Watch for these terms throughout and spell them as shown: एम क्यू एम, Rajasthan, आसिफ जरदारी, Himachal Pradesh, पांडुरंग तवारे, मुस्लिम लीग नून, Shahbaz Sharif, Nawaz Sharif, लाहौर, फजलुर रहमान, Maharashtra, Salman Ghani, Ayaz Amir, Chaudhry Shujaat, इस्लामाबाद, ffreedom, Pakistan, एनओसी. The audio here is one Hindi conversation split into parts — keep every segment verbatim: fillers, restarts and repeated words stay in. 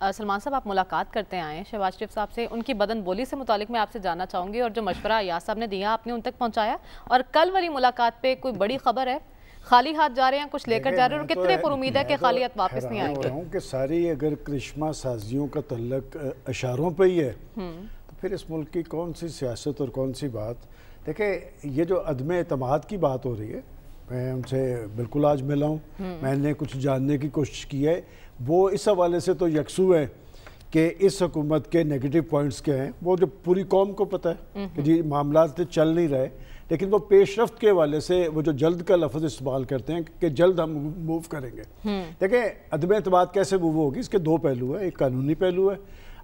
सलमान साहब, आप मुलाकात करते आए हैं शहबाज शरीफ साहब से, उनकी बदन बोली से मुतालिक मैं आपसे जानना चाहूँगी, और जो मशवरा अयाज साहब ने दिया आपने उन तक पहुँचाया, और कल वाली मुलाकात पे कोई बड़ी खबर है? खाली हाथ जा रहे हैं, कुछ लेकर जा रहे हैं, और कितने पर उम्मीद है कि खाली हाथ वापस नहीं आएंगे? कि सारी अगर करिश्मा साजियों का तल्लक इशारों पर ही है तो फिर इस मुल्क की कौन सी सियासत और कौन सी बात। देखिए, ये जो अदम एतमाद की बात हो रही है, मैं उनसे बिल्कुल आज मिला हूँ, मैंने कुछ जानने की कोशिश की है, वो इस हवाले से तो यकसू है कि इस हुकूमत के नेगेटिव पॉइंट्स क्या हैं, वो जो पूरी कौम को पता है कि जी मामला तो चल नहीं रहे, लेकिन वो पेशरफ्त के हवाले से वो जो जल्द का लफ्ज़ इस्तेमाल करते हैं कि जल्द हम मूव करेंगे। देखिए, अदम एतमाद कैसे मूव होगी, इसके दो पहलू हैं, एक कानूनी पहलू है।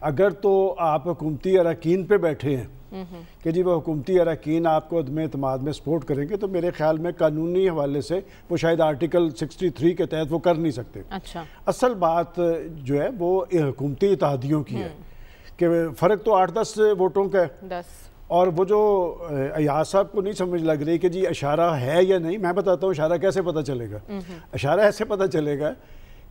अगर तो आप हुकूमती अरकान पे बैठे हैं कि जी वो हुकूमती अरकान आपको अदम एतमाद में सपोर्ट करेंगे, तो मेरे ख्याल में कानूनी हवाले से वो शायद आर्टिकल तिरसठ के तहत वो कर नहीं सकते। अच्छा, असल बात जो है वो हुकूमती इत्तेहादियों की है कि फ़र्क तो आठ दस वोटों का है, और वो जो अयाज साहब को नहीं समझ लग रही कि जी इशारा है या नहीं। मैं बताता हूँ इशारा कैसे पता चलेगा। इशारा ऐसे पता चलेगा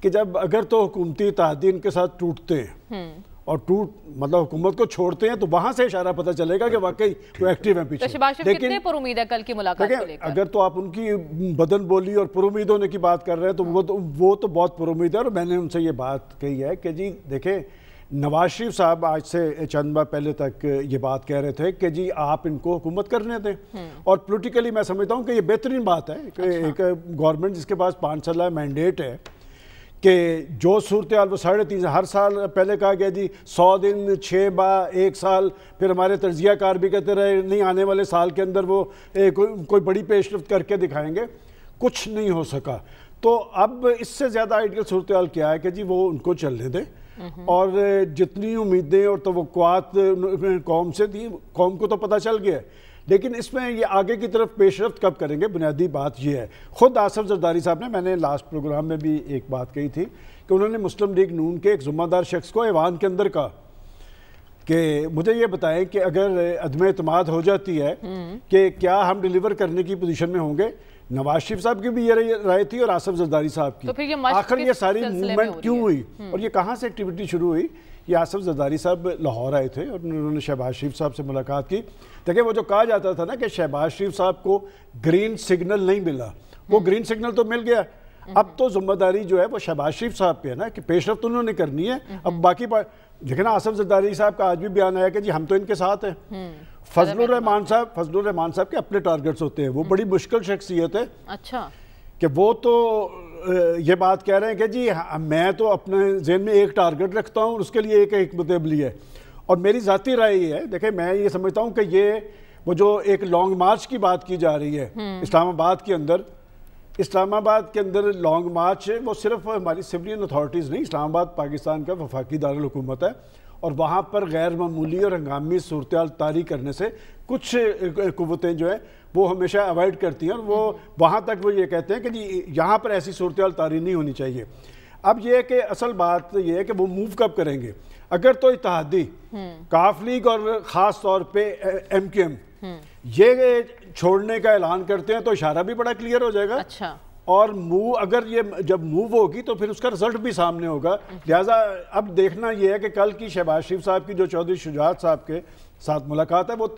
कि जब अगर तो हुकूमती इत्तेहादी इनके साथ टूटते हैं और टूट मतलब हुकूमत को छोड़ते हैं, तो वहाँ से इशारा पता चलेगा कि वाकई वो एक्टिव है पीछे। तो लेकिन पर उम्मीद है कल की मुलाकात को लेकर? अगर तो आप उनकी बदन बोली और पुरुमीद होने की बात कर रहे हैं तो वो तो वो तो बहुत पुरुमीद है। और मैंने उनसे ये बात कही है कि जी देखें, नवाज शरीफ साहब आज से चंद माह पहले तक ये बात कह रहे थे कि जी आप इनको हुकूमत करने दें, और पोलिटिकली मैं समझता हूँ कि ये बेहतरीन बात है कि एक गवर्नमेंट जिसके पास पाँच साल का मैंडेट है कि जो सूरत हाल वो साढ़े तीन हर साल पहले कहा गया जी सौ दिन छः बा एक साल, फिर हमारे तजिया कार भी कहते रहे नहीं आने वाले साल के अंदर वो ए, को, कोई बड़ी पेशरफ्त करके दिखाएंगे, कुछ नहीं हो सका। तो अब इससे ज़्यादा आइडियल सूरत हाल क्या है कि जी वो उनको चलने दें, और जितनी उम्मीदें और तवक्कुआत कौम से थी कौम को तो पता चल गया है, लेकिन इसमें ये आगे की तरफ पेशरफ्त कब करेंगे, बुनियादी बात ये है। ख़ुद आसिफ जरदारी साहब ने, मैंने लास्ट प्रोग्राम में भी एक बात कही थी कि उन्होंने मुस्लिम लीग नून के एक ज़ुम्मेदार शख्स को ऐवान के अंदर कहा कि मुझे ये बताएं कि अगर अदम एतमाद हो जाती है कि क्या हम डिलीवर करने की पोजीशन में होंगे। नवाज शरीफ साहब की भी ये राय थी और आसिफ जरदारी साहब की। तो फिर ये आखिर ये सारी मूवमेंट क्यों हुई और ये कहाँ से एक्टिविटी शुरू हुई? ये आसिफ जरदारी साहब लाहौर आए थे और उन्होंने शहबाज शरीफ साहब से मुलाकात की। देखिए, वो जो कहा जाता था ना कि शहबाज शरीफ साहब को ग्रीन सिग्नल नहीं मिला, वो ग्रीन सिग्नल तो मिल गया। अब तो जिम्मेदारी जो है वो शहबाज शरीफ साहब पे है ना कि पेशरफ तो उन्होंने करनी है। अब बाकी पर लेकिन आसिफ जरदारी साहब का आज भी बयान आया कि जी हम तो इनके साथ हैं। फजलुर रहमान साहब फजलुर रहमान साहब के अपने टारगेट्स होते हैं, वो बड़ी मुश्किल शख्सियत है। अच्छा, कि वो तो ये बात कह रहे हैं कि जी मैं तो अपने जेहन में एक टारगेट रखता हूँ और उसके लिए एक हिकमत अमली है। और मेरी ज़ाती राय ये है, देखिए मैं ये समझता हूँ कि ये वो जो एक लॉन्ग मार्च की बात की जा रही है इस्लामाबाद के अंदर, इस्लामाबाद के अंदर लॉन्ग मार्च है, वो सिर्फ हमारी सिविलियन अथॉरिटीज़ नहीं, इस्लामाबाद पाकिस्तान का वफाकी दारुल हुकूमत है और वहाँ पर गैर मामूली और हंगामी सूरत-ए-हाल तारी करने से कुछ कुव्वतें जो है वो हमेशा अवॉइड करती हैं, और वो वहाँ तक वो ये कहते हैं कि जी यहाँ पर ऐसी सूरत-ए-हाल तारी नहीं होनी चाहिए। अब ये है कि असल बात ये है कि वो मूव कब करेंगे? अगर तो इत्तेहादी काफ लीग और ख़ास तौर पर एम क्यू एम ये छोड़ने का ऐलान करते हैं तो इशारा भी बड़ा क्लियर हो जाएगा। अच्छा, और मूव अगर ये जब मूव होगी तो फिर उसका रिजल्ट भी सामने होगा। लिहाजा अब देखना ये है कि कल की शहबाज शरीफ साहब की जो चौधरी शुजात साहब के साथ मुलाकात है, वो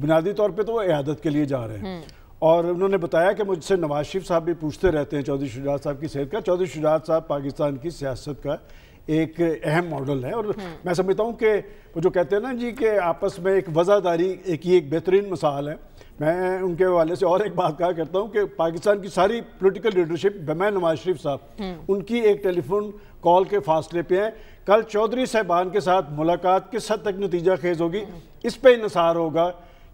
बुनियादी तौर पे तो वो इयादत के लिए जा रहे हैं, और उन्होंने बताया कि मुझसे नवाज शरीफ साहब भी पूछते रहते हैं चौधरी शुजात साहब की सेहत का। चौधरी शुजात साहब पाकिस्तान की सियासत का एक अहम मॉडल है, और मैं समझता हूँ कि वो जो कहते हैं ना जी कि आपस में एक वज़ादारी एक ये एक बेहतरीन मिसाल है। मैं उनके हवाले से और एक बात कहा करता हूँ कि पाकिस्तान की सारी पॉलिटिकल लीडरशिप बमैन नवाज शरीफ साहब उनकी एक टेलीफोन कॉल के फासले पे हैं। कल चौधरी साहबान के साथ मुलाकात किस हद तक नतीजा खेज होगी, इस पे इंसार होगा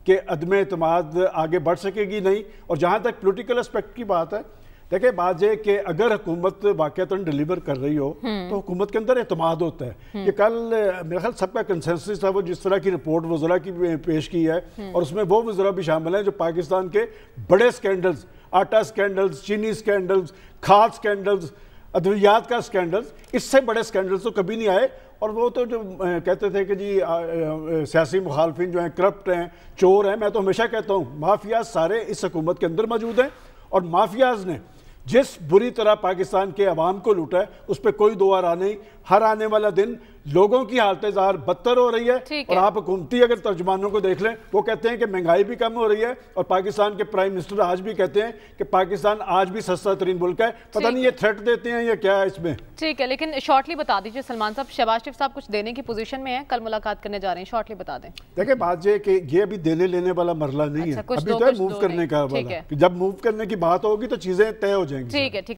कि अदम एतमाद आगे बढ़ सकेगी नहीं। और जहाँ तक पॉलिटिकल एस्पेक्ट की बात है, देखिए बात यह कि अगर हुकूमत वाकईतन डिलीवर कर रही हो तो हुकूमत के अंदर एतमाद होता है। कि कल मेरे ख्याल सबका कंसेंसस था, वो जिस तरह की रिपोर्ट वज़रा की पेश की है और उसमें वो वज़रा भी शामिल हैं जो पाकिस्तान के बड़े स्कैंडल्स, आटा स्कैंडल्स, चीनी स्कैंडल्स, खाद स्कैंडल्स, अद्वियात का स्कैंडल्स, इससे बड़े स्कैंडल्स तो कभी नहीं आए। और वो तो जो कहते थे कि जी सियासी मुखालफिन जो हैं करप्ट हैं, चोर हैं, मैं तो हमेशा कहता हूँ माफियाज सारे इस हुकूमत के अंदर मौजूद हैं, और माफियाज ने जिस बुरी तरह पाकिस्तान के अवाम को लूटा है उस पर कोई दो आरा नहीं। हर आने वाला दिन लोगों की हालतें ज़ाहिर बदतर हो रही है, है। और आप हुकूमती अगर तर्जुमानों को देख लें, वो कहते हैं कि महंगाई भी कम हो रही है और पाकिस्तान के प्राइम मिनिस्टर आज भी कहते हैं कि पाकिस्तान आज भी सस्ता तरीन मुल्क है। पता नहीं ये थ्रेट देते हैं या क्या है इसमें। ठीक है, लेकिन शॉर्टली बता दीजिए सलमान साहब, शहबाज शरीफ साहब कुछ देने की पोजीशन में है, कल मुलाकात करने जा रहे हैं, शॉर्टली बता दें। देखिए बात ये कि ये अभी देने लेने वाला मरला नहीं है, अभी तो मूव करने का, जब मूव करने की बात होगी तो चीजें तय हो जाएंगी। ठीक है।